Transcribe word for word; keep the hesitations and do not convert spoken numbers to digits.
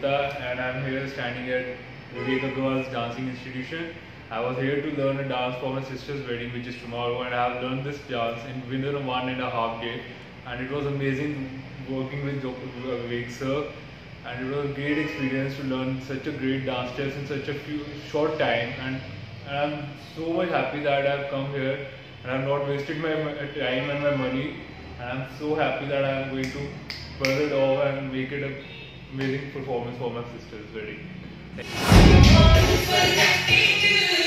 Gupta and I am here standing at Vivek Aggarwal's dancing institution. I was here to learn a dance for my sister's wedding, which is tomorrow, and I have learned this dance in within one and a half day. And it was amazing working with Vivek sir, and it was a great experience to learn such a great dance steps in such a few short time. And, and I am so much happy that I have come here and I have not wasted my time and my money. And I am so happy that I am going to further it off and make it a amazing performance for my sister's wedding.